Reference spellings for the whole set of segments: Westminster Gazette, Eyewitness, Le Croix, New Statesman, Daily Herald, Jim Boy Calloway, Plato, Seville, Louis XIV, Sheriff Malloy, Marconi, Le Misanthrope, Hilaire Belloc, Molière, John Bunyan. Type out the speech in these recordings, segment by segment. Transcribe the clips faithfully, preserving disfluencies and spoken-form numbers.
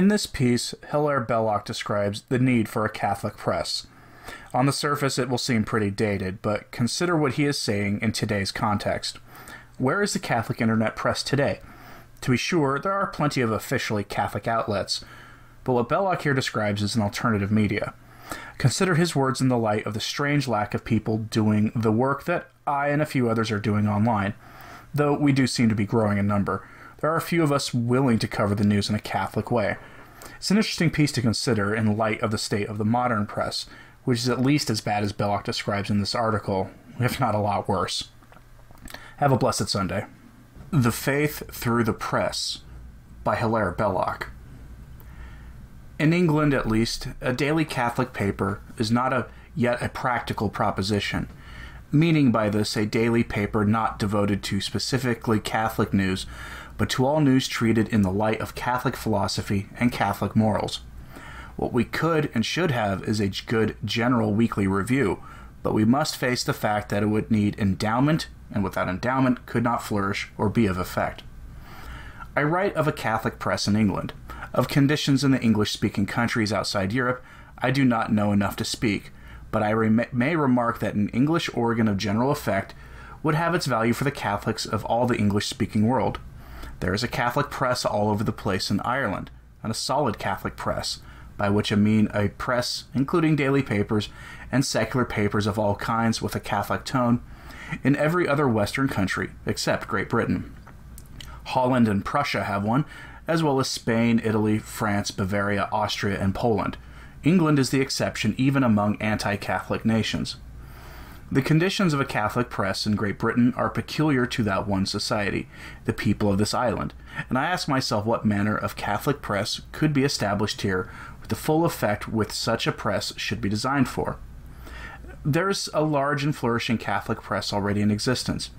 In this piece, Hilaire Belloc describes the need for a Catholic press. On the surface, it will seem pretty dated, but consider what he is saying in today's context. Where is the Catholic internet press today? To be sure, there are plenty of officially Catholic outlets, but what Belloc here describes is an alternative media. Consider his words in the light of the strange lack of people doing the work that I and a few others are doing online, though we do seem to be growing in number. There are a few of us willing to cover the news in a Catholic way. It's an interesting piece to consider in light of the state of the modern press, which is at least as bad as Belloc describes in this article, if not a lot worse. Have a blessed Sunday. The Faith Through the Press by Hilaire Belloc. In England, at least, a daily Catholic paper is not a, yet a practical proposition, meaning by this a daily paper not devoted to specifically Catholic news, but to all news treated in the light of Catholic philosophy and Catholic morals. What we could and should have is a good general weekly review, but we must face the fact that it would need endowment, and without endowment could not flourish or be of effect. I write of a Catholic press in England. Of conditions in the English-speaking countries outside Europe, I do not know enough to speak, but I re may remark that an English organ of general effect would have its value for the Catholics of all the English-speaking world. There is a Catholic press all over the place in Ireland, and a solid Catholic press, by which I mean a press, including daily papers and secular papers of all kinds with a Catholic tone, in every other Western country except Great Britain. Holland and Prussia have one, as well as Spain, Italy, France, Bavaria, Austria, and Poland. England is the exception even among anti-Catholic nations. The conditions of a Catholic press in Great Britain are peculiar to that one society, the people of this island, and I ask myself what manner of Catholic press could be established here the full effect which such a press should be designed for. There's a large and flourishing Catholic press already in existence.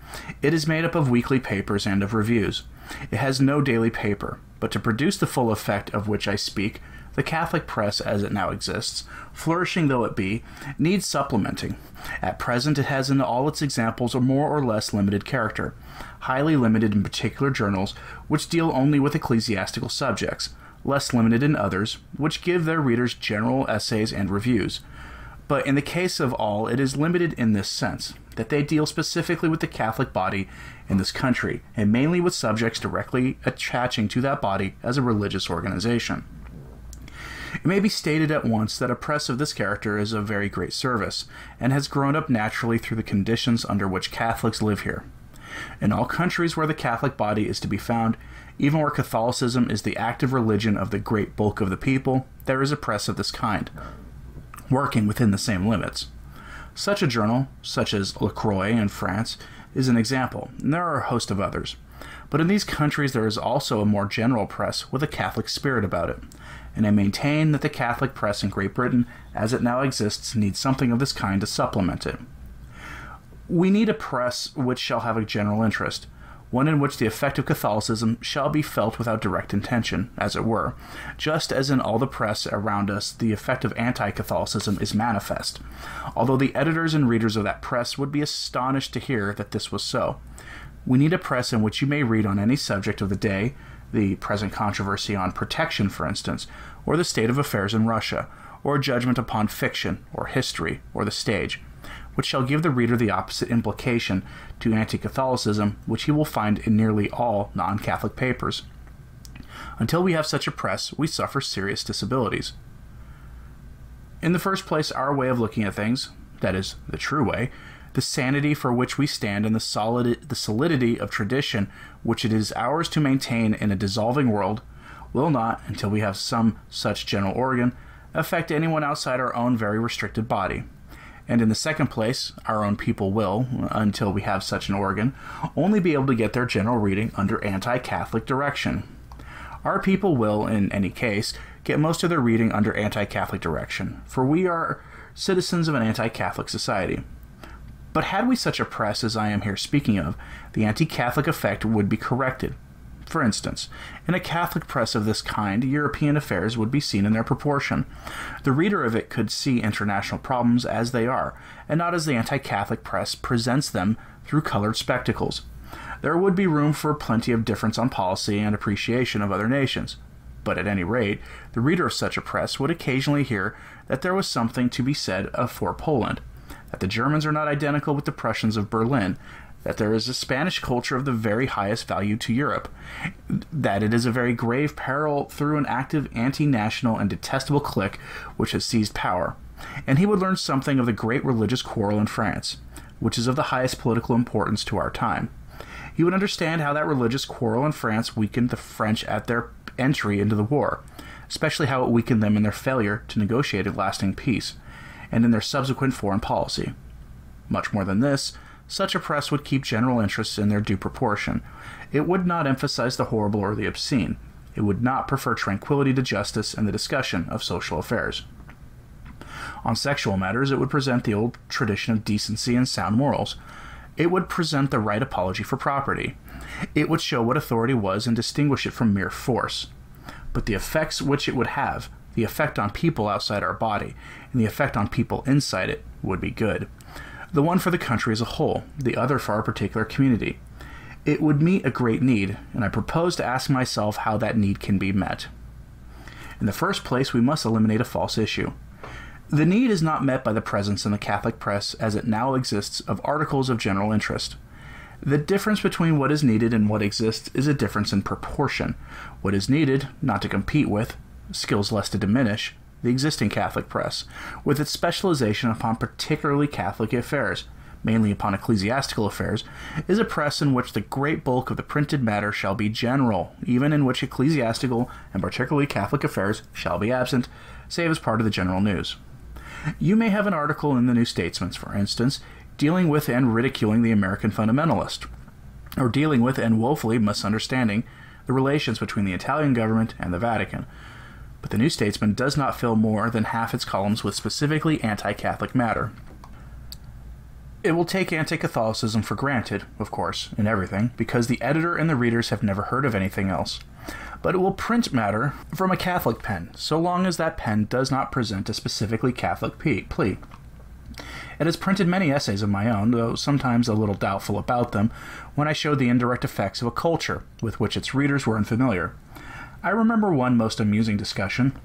It is made up of weekly papers and of reviews. It has no daily paper, but to produce the full effect of which I speak, the Catholic press as it now exists, flourishing though it be, needs supplementing. At present it has in all its examples a more or less limited character, highly limited in particular journals which deal only with ecclesiastical subjects, less limited in others, which give their readers general essays and reviews. But in the case of all, it is limited in this sense, that they deal specifically with the Catholic body in this country, and mainly with subjects directly attaching to that body as a religious organization. It may be stated at once that a press of this character is of very great service, and has grown up naturally through the conditions under which Catholics live here. In all countries where the Catholic body is to be found, even where Catholicism is the active religion of the great bulk of the people, there is a press of this kind, working within the same limits. Such a journal, such as Le Croix in France, is an example, and there are a host of others. But in these countries there is also a more general press with a Catholic spirit about it, and I maintain that the Catholic press in Great Britain, as it now exists, needs something of this kind to supplement it. We need a press which shall have a general interest, one in which the effect of Catholicism shall be felt without direct intention, as it were, just as in all the press around us the effect of anti-Catholicism is manifest, although the editors and readers of that press would be astonished to hear that this was so. We need a press in which you may read on any subject of the day, the present controversy on protection, for instance, or the state of affairs in Russia, or a judgment upon fiction, or history, or the stage, which shall give the reader the opposite implication to anti-Catholicism, which he will find in nearly all non-Catholic papers. Until we have such a press, we suffer serious disabilities. In the first place, our way of looking at things, that is, the true way, the sanity for which we stand and the, solid, the solidity of tradition which it is ours to maintain in a dissolving world, will not, until we have some such general organ, affect anyone outside our own very restricted body. And in the second place, our own people will, until we have such an organ, only be able to get their general reading under anti-Catholic direction. Our people will, in any case, get most of their reading under anti-Catholic direction, for we are citizens of an anti-Catholic society. But had we such a press as I am here speaking of, the anti-Catholic effect would be corrected. For instance, in a Catholic press of this kind, European affairs would be seen in their proportion. The reader of it could see international problems as they are, and not as the anti-Catholic press presents them through colored spectacles. There would be room for plenty of difference on policy and appreciation of other nations. But at any rate, the reader of such a press would occasionally hear that there was something to be said of for Poland, that the Germans are not identical with the Prussians of Berlin, that there is a Spanish culture of the very highest value to Europe, that it is a very grave peril through an active anti-national and detestable clique which has seized power, and he would learn something of the great religious quarrel in France, which is of the highest political importance to our time. He would understand how that religious quarrel in France weakened the French at their entry into the war, especially how it weakened them in their failure to negotiate a lasting peace, and in their subsequent foreign policy. Much more than this, such a press would keep general interests in their due proportion. It would not emphasize the horrible or the obscene. It would not prefer tranquility to justice and the discussion of social affairs. On sexual matters, it would present the old tradition of decency and sound morals. It would present the right apology for property. It would show what authority was and distinguish it from mere force. But the effects which it would have, the effect on people outside our body, and the effect on people inside it, would be good. The one for the country as a whole, the other for our particular community. It would meet a great need, and I propose to ask myself how that need can be met. In the first place, we must eliminate a false issue. The need is not met by the presence in the Catholic press as it now exists of articles of general interest. The difference between what is needed and what exists is a difference in proportion. What is needed, not to compete with, skills less to diminish, the existing Catholic press, with its specialization upon particularly Catholic affairs, mainly upon ecclesiastical affairs, is a press in which the great bulk of the printed matter shall be general, even in which ecclesiastical and particularly Catholic affairs shall be absent, save as part of the general news. You may have an article in the New Statesman, for instance, dealing with and ridiculing the American fundamentalist, or dealing with and woefully misunderstanding the relations between the Italian government and the Vatican. But the New Statesman does not fill more than half its columns with specifically anti-Catholic matter. It will take anti-Catholicism for granted, of course, in everything, because the editor and the readers have never heard of anything else. But it will print matter from a Catholic pen, so long as that pen does not present a specifically Catholic plea. It has printed many essays of my own, though sometimes a little doubtful about them, when I showed the indirect effects of a culture with which its readers were unfamiliar. I remember one most amusing discussion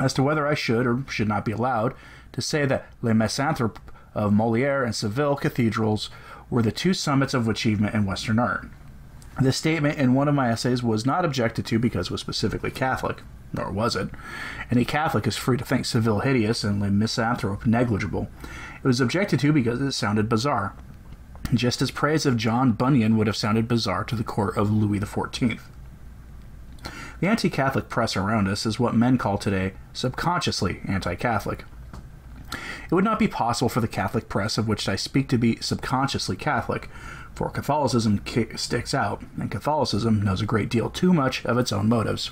as to whether I should or should not be allowed to say that Le Misanthrope of Molière and Seville cathedrals were the two summits of achievement in Western art. This statement in one of my essays was not objected to because it was specifically Catholic, nor was it. Any Catholic is free to think Seville hideous and Le Misanthrope negligible. It was objected to because it sounded bizarre, just as praise of John Bunyan would have sounded bizarre to the court of Louis the fourteenth. The anti-Catholic press around us is what men call today subconsciously anti-Catholic. It would not be possible for the Catholic press of which I speak to be subconsciously Catholic, for Catholicism sticks out, and Catholicism knows a great deal too much of its own motives.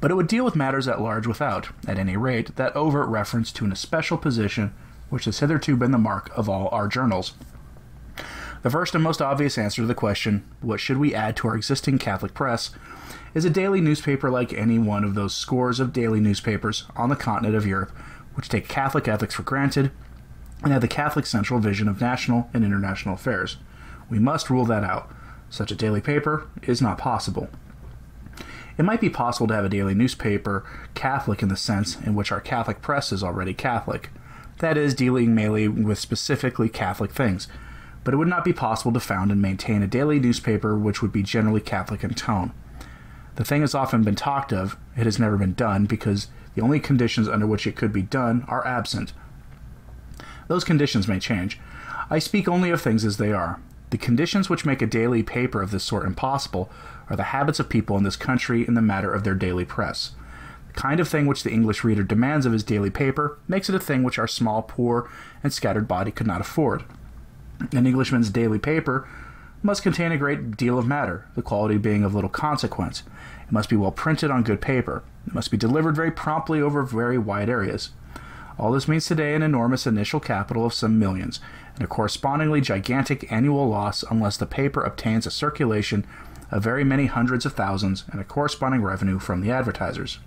But it would deal with matters at large without, at any rate, that overt reference to an especial position which has hitherto been the mark of all our journals. The first and most obvious answer to the question, what should we add to our existing Catholic press, is a daily newspaper like any one of those scores of daily newspapers on the continent of Europe which take Catholic ethics for granted and have the Catholic central vision of national and international affairs. We must rule that out. Such a daily paper is not possible. It might be possible to have a daily newspaper Catholic in the sense in which our Catholic press is already Catholic, that is, dealing mainly with specifically Catholic things, but it would not be possible to found and maintain a daily newspaper which would be generally Catholic in tone. The thing has often been talked of, it has never been done, because the only conditions under which it could be done are absent. Those conditions may change. I speak only of things as they are. The conditions which make a daily paper of this sort impossible are the habits of people in this country in the matter of their daily press. The kind of thing which the English reader demands of his daily paper makes it a thing which our small, poor, and scattered body could not afford. An Englishman's daily paper must contain a great deal of matter, the quality being of little consequence. It must be well printed on good paper. It must be delivered very promptly over very wide areas. All this means today an enormous initial capital of some millions, and a correspondingly gigantic annual loss unless the paper obtains a circulation of very many hundreds of thousands and a corresponding revenue from the advertisers.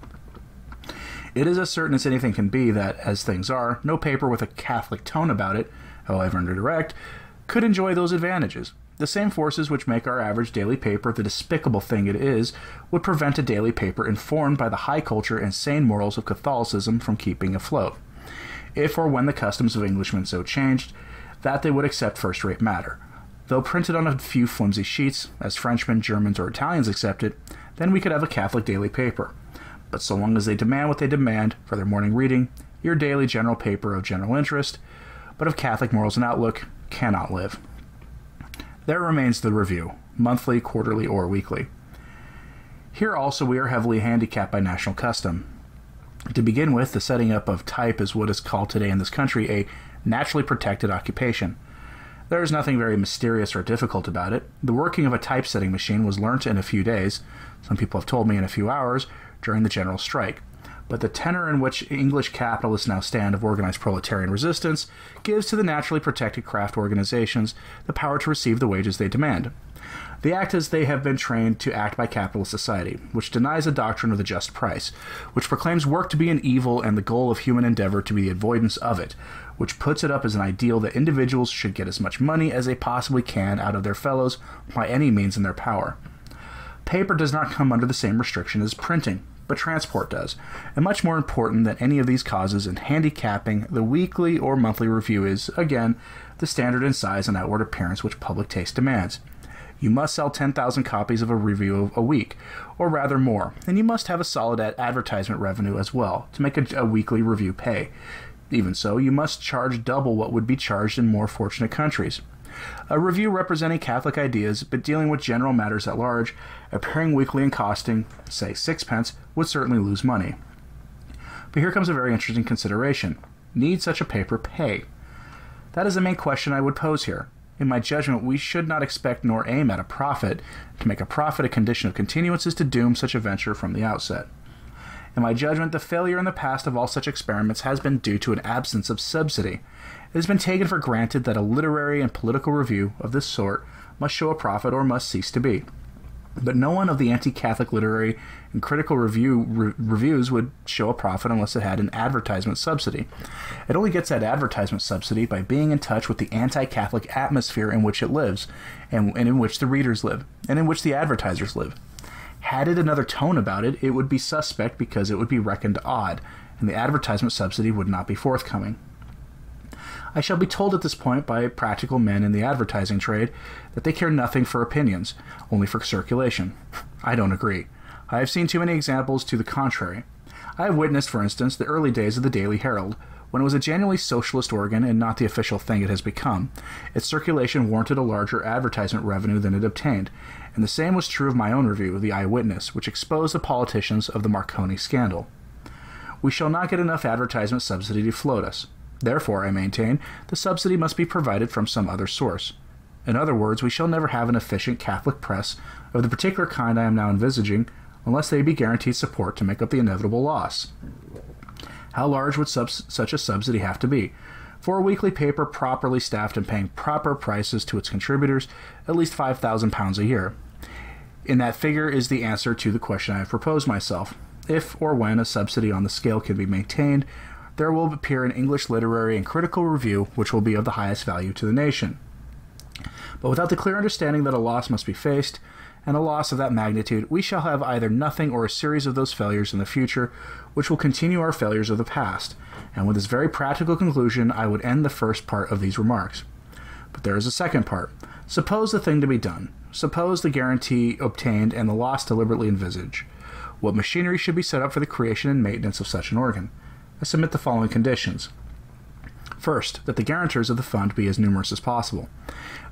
It is as certain as anything can be that, as things are, no paper with a Catholic tone about it, however indirect, could enjoy those advantages. The same forces which make our average daily paper the despicable thing it is would prevent a daily paper informed by the high culture and sane morals of Catholicism from keeping afloat, if or when the customs of Englishmen so changed that they would accept first-rate matter. Though printed on a few flimsy sheets, as Frenchmen, Germans, or Italians accept it, then we could have a Catholic daily paper. But so long as they demand what they demand for their morning reading, your daily general paper of general interest, but of Catholic morals and outlook, cannot live. There remains the review, monthly, quarterly, or weekly. Here also we are heavily handicapped by national custom. To begin with, the setting up of type is what is called today in this country a naturally protected occupation. There is nothing very mysterious or difficult about it. The working of a typesetting machine was learnt in a few days, some people have told me in a few hours, during the general strike. But the tenor in which English capitalists now stand of organized proletarian resistance gives to the naturally protected craft organizations the power to receive the wages they demand. They act as they have been trained to act by capitalist society, which denies the doctrine of the just price, which proclaims work to be an evil and the goal of human endeavor to be the avoidance of it, which puts it up as an ideal that individuals should get as much money as they possibly can out of their fellows by any means in their power. Paper does not come under the same restriction as printing, but transport does, and much more important than any of these causes in handicapping the weekly or monthly review is, again, the standard in size and outward appearance which public taste demands. You must sell ten thousand copies of a review a week, or rather more, and you must have a solid advertisement revenue as well to make a, a weekly review pay. Even so, you must charge double what would be charged in more fortunate countries. A review representing Catholic ideas, but dealing with general matters at large, appearing weekly and costing, say, sixpence, would certainly lose money. But here comes a very interesting consideration. Need such a paper pay? That is the main question I would pose here. In my judgment, we should not expect nor aim at a profit. To make a profit a condition of continuance is to doom such a venture from the outset. In my judgment, the failure in the past of all such experiments has been due to an absence of subsidy. It has been taken for granted that a literary and political review of this sort must show a profit or must cease to be. But no one of the anti-Catholic literary and critical review re reviews would show a profit unless it had an advertisement subsidy. It only gets that advertisement subsidy by being in touch with the anti-Catholic atmosphere in which it lives, and, and in which the readers live, and in which the advertisers live. Had it another tone about it, it would be suspect because it would be reckoned odd, and the advertisement subsidy would not be forthcoming. I shall be told at this point by practical men in the advertising trade that they care nothing for opinions, only for circulation. I don't agree. I have seen too many examples to the contrary. I have witnessed, for instance, the early days of the Daily Herald, when it was a genuinely socialist organ and not the official thing it has become. Its circulation warranted a larger advertisement revenue than it obtained, and the same was true of my own review, the Eyewitness, which exposed the politicians of the Marconi scandal. We shall not get enough advertisement subsidy to float us. Therefore, I maintain, the subsidy must be provided from some other source. In other words, we shall never have an efficient Catholic press of the particular kind I am now envisaging, unless they be guaranteed support to make up the inevitable loss. How large would such a subsidy have to be? For a weekly paper properly staffed and paying proper prices to its contributors, at least five thousand pounds a year. In that figure is the answer to the question I have proposed myself. If or when a subsidy on the scale can be maintained, there will appear an English literary and critical review which will be of the highest value to the nation. But without the clear understanding that a loss must be faced, and a loss of that magnitude, we shall have either nothing or a series of those failures in the future, which will continue our failures of the past, and with this very practical conclusion I would end the first part of these remarks. But there is a second part. Suppose the thing to be done. Suppose the guarantee obtained and the loss deliberately envisaged. What machinery should be set up for the creation and maintenance of such an organ? I submit the following conditions. First, that the guarantors of the fund be as numerous as possible.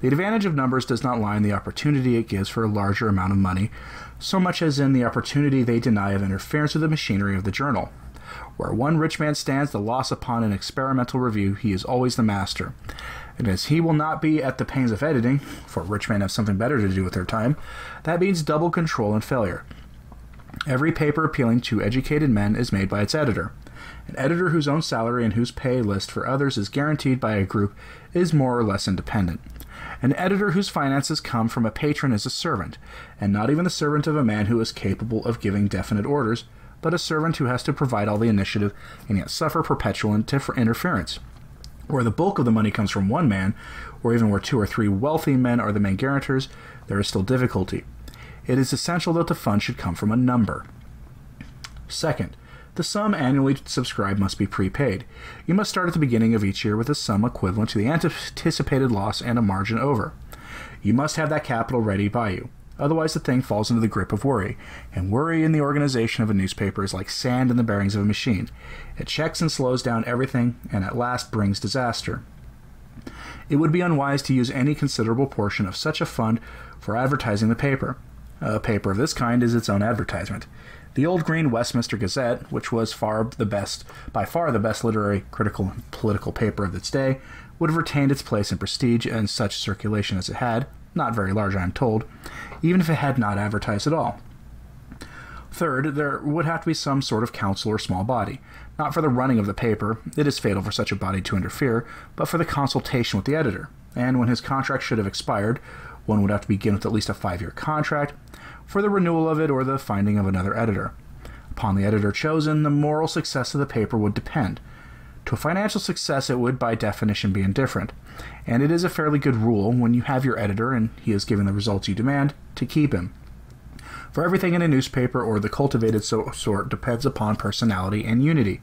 The advantage of numbers does not lie in the opportunity it gives for a larger amount of money, so much as in the opportunity they deny of interference with the machinery of the journal. Where one rich man stands the loss upon an experimental review, he is always the master. And as he will not be at the pains of editing, for rich men have something better to do with their time, that means double control and failure. Every paper appealing to educated men is made by its editor. An editor whose own salary and whose pay list for others is guaranteed by a group is more or less independent. An editor whose finances come from a patron is a servant, and not even the servant of a man who is capable of giving definite orders, but a servant who has to provide all the initiative and yet suffer perpetual interference. where the bulk of the money comes from one man, or even where two or three wealthy men are the main guarantors, there is still difficulty. It is essential that the fund should come from a number. Second, the sum annually subscribed must be prepaid. You must start at the beginning of each year with a sum equivalent to the anticipated loss and a margin over. You must have that capital ready by you. Otherwise, the thing falls into the grip of worry, and worry in the organization of a newspaper is like sand in the bearings of a machine. It checks and slows down everything, and at last brings disaster. It would be unwise to use any considerable portion of such a fund for advertising the paper. A paper of this kind is its own advertisement. The old green Westminster Gazette, which was far the best, by far the best literary, critical, and political paper of its day, would have retained its place in prestige and such circulation as it had, not very large I am told, even if it had not advertised at all. Third, there would have to be some sort of council or small body, not for the running of the paper, it is fatal for such a body to interfere, but for the consultation with the editor, and when his contract should have expired, one would have to begin with at least a five-year contract, for the renewal of it or the finding of another editor. Upon the editor chosen, the moral success of the paper would depend. To financial success it would by definition be indifferent, and it is a fairly good rule, when you have your editor and he is giving the results you demand, to keep him. For everything in a newspaper or the cultivated so sort depends upon personality and unity.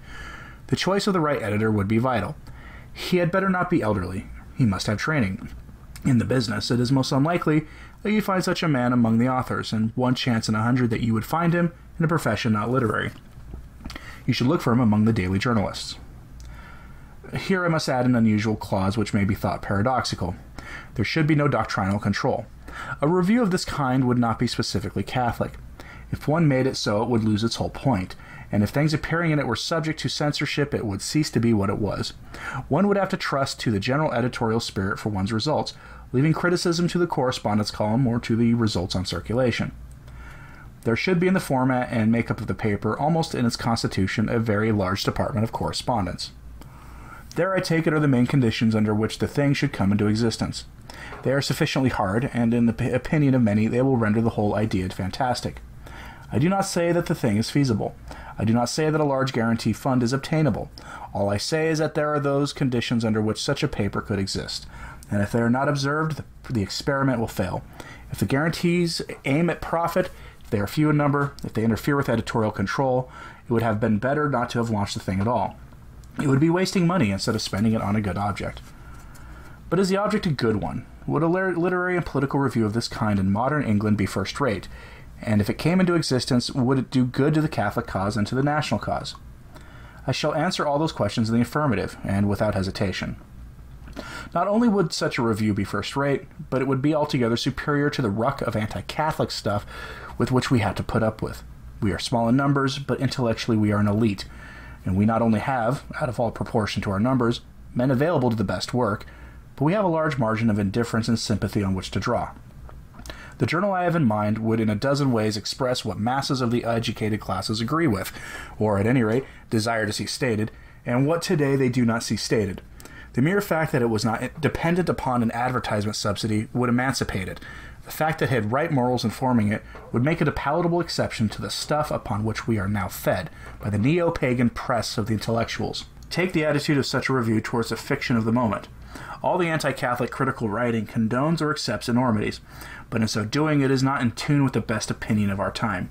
The choice of the right editor would be vital. He had better not be elderly. He must have training. In the business, it is most unlikely that you find such a man among the authors, and one chance in a hundred that you would find him in a profession not literary. You should look for him among the daily journalists. Here I must add an unusual clause which may be thought paradoxical. There should be no doctrinal control. A review of this kind would not be specifically Catholic. If one made it so, it would lose its whole point, and if things appearing in it were subject to censorship, it would cease to be what it was. One would have to trust to the general editorial spirit for one's results, leaving criticism to the correspondence column or to the results on circulation. There should be in the format and makeup of the paper, almost in its constitution, a very large department of correspondence. There, I take it, are the main conditions under which the thing should come into existence. They are sufficiently hard, and in the opinion of many, they will render the whole idea fantastic. I do not say that the thing is feasible. I do not say that a large guarantee fund is obtainable. All I say is that there are those conditions under which such a paper could exist, and if they are not observed, the, the experiment will fail. If the guarantees aim at profit, if they are few in number, if they interfere with editorial control, it would have been better not to have launched the thing at all. It would be wasting money instead of spending it on a good object. But is the object a good one? Would a literary and political review of this kind in modern England be first-rate? And if it came into existence, would it do good to the Catholic cause and to the national cause? I shall answer all those questions in the affirmative, and without hesitation. Not only would such a review be first-rate, but it would be altogether superior to the ruck of anti-Catholic stuff with which we had to put up with. We are small in numbers, but intellectually we are an elite, and we not only have, out of all proportion to our numbers, men available to the best work, but we have a large margin of indifference and sympathy on which to draw. The journal I have in mind would in a dozen ways express what masses of the educated classes agree with, or at any rate, desire to see stated, and what today they do not see stated. The mere fact that it was not dependent upon an advertisement subsidy would emancipate it. The fact that it had right morals informing it would make it a palatable exception to the stuff upon which we are now fed, by the neo-pagan press of the intellectuals. Take the attitude of such a review towards the fiction of the moment. All the anti-Catholic critical writing condones or accepts enormities, but in so doing it is not in tune with the best opinion of our time.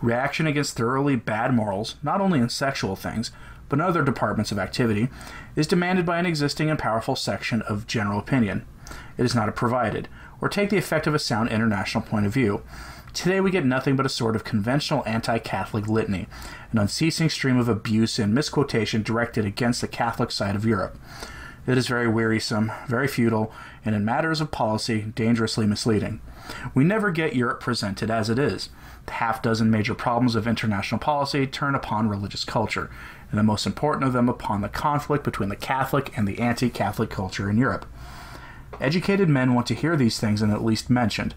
Reaction against thoroughly bad morals, not only in sexual things, but in other departments of activity, is demanded by an existing and powerful section of general opinion. It is not provided, or take the effect of a sound international point of view. Today we get nothing but a sort of conventional anti-Catholic litany, an unceasing stream of abuse and misquotation directed against the Catholic side of Europe. It is very wearisome, very futile, and in matters of policy, dangerously misleading. We never get Europe presented as it is. The half-dozen major problems of international policy turn upon religious culture, and the most important of them upon the conflict between the Catholic and the anti-Catholic culture in Europe. Educated men want to hear these things and at least mentioned.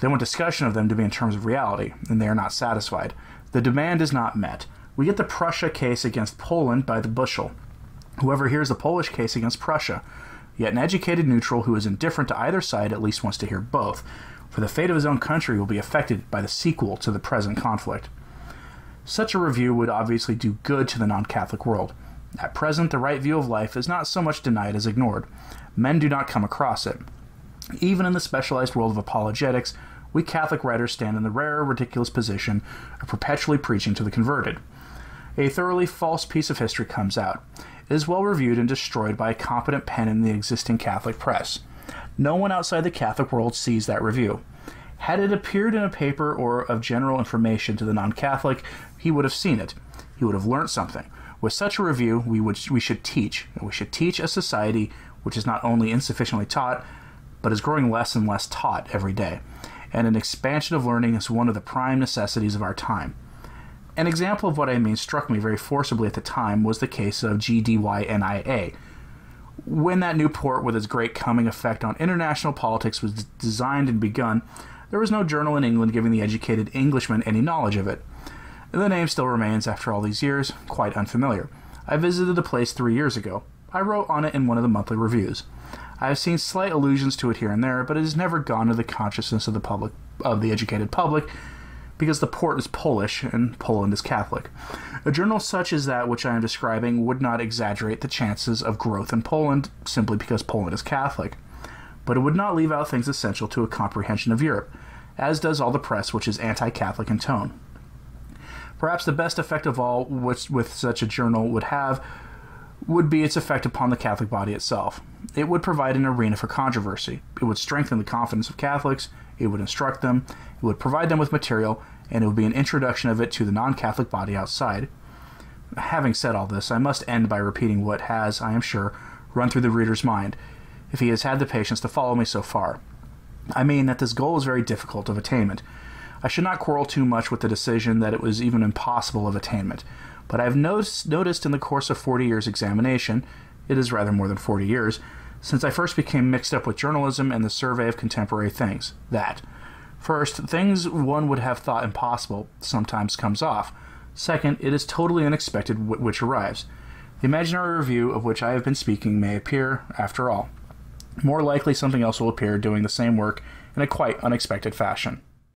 They want discussion of them to be in terms of reality, and they are not satisfied. The demand is not met. We get the Prussia case against Poland by the bushel. Whoever hears the Polish case against Prussia, yet an educated neutral who is indifferent to either side at least wants to hear both, for the fate of his own country will be affected by the sequel to the present conflict. Such a review would obviously do good to the non-Catholic world. At present, the right view of life is not so much denied as ignored. Men do not come across it. Even in the specialized world of apologetics, we Catholic writers stand in the rare, ridiculous position of perpetually preaching to the converted. A thoroughly false piece of history comes out. It is well reviewed and destroyed by a competent pen in the existing Catholic press. No one outside the Catholic world sees that review. Had it appeared in a paper or of general information to the non-Catholic, he would have seen it. He would have learnt something. With such a review, we, would, we should teach, and we should teach a society which is not only insufficiently taught, but is growing less and less taught every day. And an expansion of learning is one of the prime necessities of our time. An example of what I mean struck me very forcibly at the time was the case of G D Y N I A, when that new port with its great coming effect on international politics was designed and begun. There was no journal in England giving the educated Englishman any knowledge of it. The name still remains, after all these years, quite unfamiliar. I visited the place three years ago. I wrote on it in one of the monthly reviews. I have seen slight allusions to it here and there, but it has never gone to the consciousness of the public, of the educated public, because the port is Polish and Poland is Catholic. A journal such as that which I am describing would not exaggerate the chances of growth in Poland simply because Poland is Catholic, but it would not leave out things essential to a comprehension of Europe, as does all the press which is anti-Catholic in tone. Perhaps the best effect of all which with such a journal would have would be its effect upon the Catholic body itself. It would provide an arena for controversy. It would strengthen the confidence of Catholics, it would instruct them, it would provide them with material, and it would be an introduction of it to the non-Catholic body outside. Having said all this, I must end by repeating what has, I am sure, run through the reader's mind, if he has had the patience to follow me so far. I mean that this goal is very difficult of attainment. I should not quarrel too much with the decision that it was even impossible of attainment, but I have noticed in the course of forty years' examination, it is rather more than forty years, since I first became mixed up with journalism and the survey of contemporary things, that, first, things one would have thought impossible sometimes comes off. Second, it is totally unexpected which arrives. The imaginary review of which I have been speaking may appear, after all. More likely something else will appear doing the same work in a quite unexpected fashion.